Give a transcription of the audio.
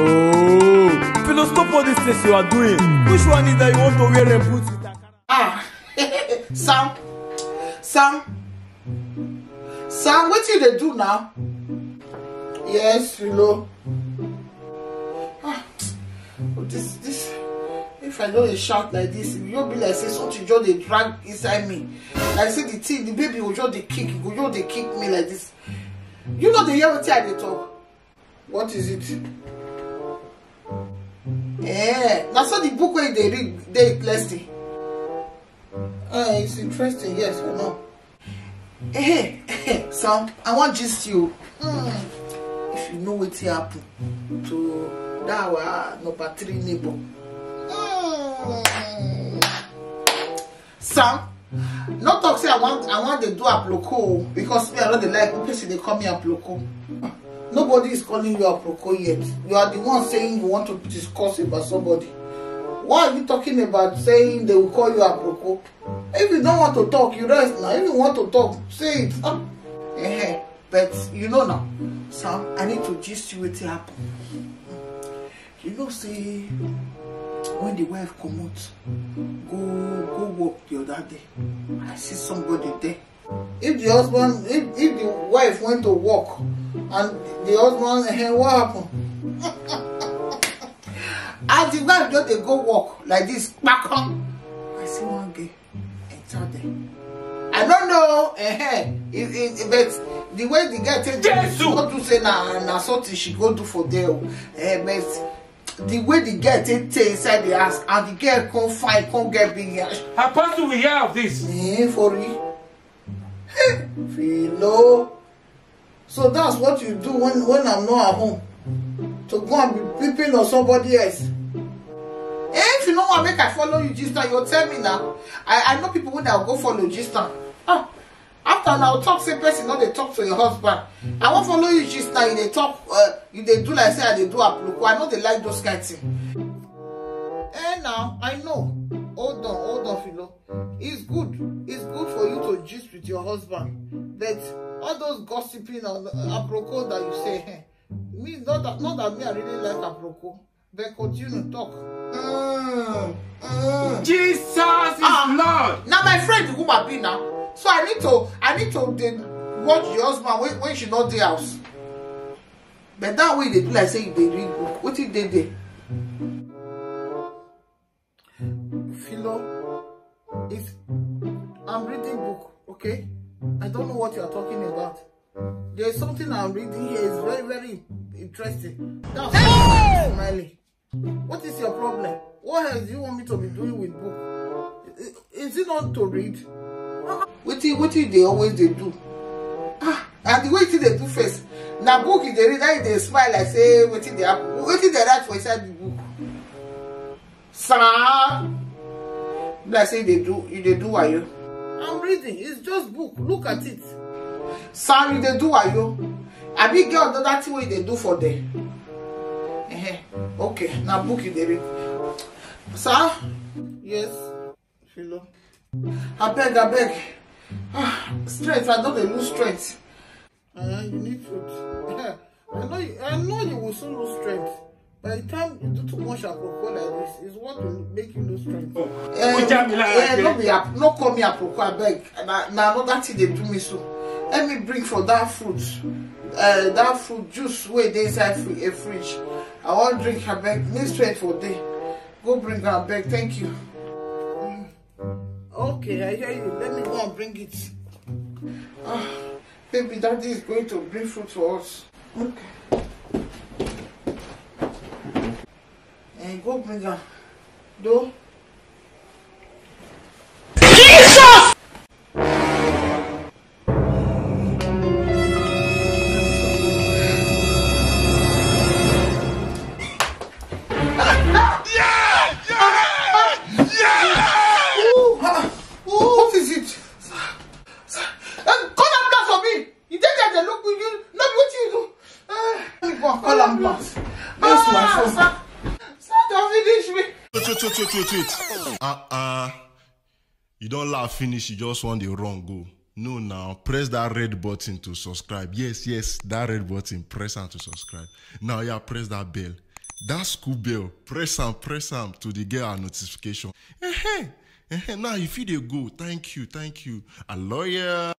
Oh, Filo, stop all these things you are doing. Which one is that you want to wear and put with that? Ah, Sam, what did they do now? Yes, Filo. Ah, this. If I don't shout like this, it will be like say something just they drag inside me. Like say the thing, the baby will just kick me like this. You know the hear what I talk. What is it? Yeah, now so the book where they read, they plastic. It's interesting, yes, I know. Hey, Sam, I want just you. If you know what happened to that our number 3 neighbor. Sam, no talk say I want to do Aploko because me I don't like people they call me Aploko. Nobody is calling you Aploko yet. You are the one saying you want to discuss about somebody. Why are you talking about saying they will call you Aploko? If you don't want to talk, you rest now. If you want to talk, say it. But you know now, Sam, I need to gist you what happened. You know, say. When the wife come out, go walk the other day. I see somebody there. If the husband, if the wife went to walk, and the husband, what happened? As the wife just they go walk like this, back on. I see one girl enter there. I don't know, but the way the girl takes Jesus. She go to say na something she go do for there, but. The way the girl take inside the house and the girl can't get big here. How fast do we hear of this? For real. Filo. So that's what you do when I'm not at home. To go and be peeping on somebody else. If you know what make I follow you this time, you'll tell me now. I know people when they'll go follow this time. After now talk say person not they talk to your husband. I won't follow you just now. You they talk you they do like say I they do Aploko. I know they like those kind of things. And now I know. Hold on, Filo. It's good for you to gist with your husband. But all those gossiping on Aploko that you say means not that me I really like Aploko. But continue talk. Jesus is Lord. Now my friend who might be now. So I need to then watch your husband when she not the house. But that way they do like say they read book. What did they do? Filo, I'm reading book, okay? I don't know what you are talking about. There's something I'm reading here. It's very, very interesting. That's Smiley. What is your problem? What else do you want me to be doing with book? Is it not to read? What they always they do? And the way they do first. Now book if they read that they smile like say what they happen. What they write for inside the book? Sam, like say they do ayo. I'm reading, it's just book. Look at it. Sam they do ayo. I big girl do that way they do for them. Okay, now book if they read. Sam? Yes, Filo. I beg. Strength, I don't lose strength. You need food. I know you will soon lose strength. By the time you do too much Aploko like this, it's what will make you lose strength. No call me Aploko, I beg. Now another thing they do me so. Let me bring for that fruit. That fruit juice way they inside a fridge. I won't drink, I beg. Need strength for day. Go bring her, I beg. Thank you. Okay, I hear you. Let me go and bring it. Baby, daddy is going to bring fruit for us. Okay. And go bring her. Do. Jesus! Wait. You don't laugh finish, you just want the wrong goal. No, now press that red button to subscribe. Yes, that red button, press and to subscribe. Now press that bell. that school bell, press am to the girl notification. Now if you dey go, thank you, a lawyer.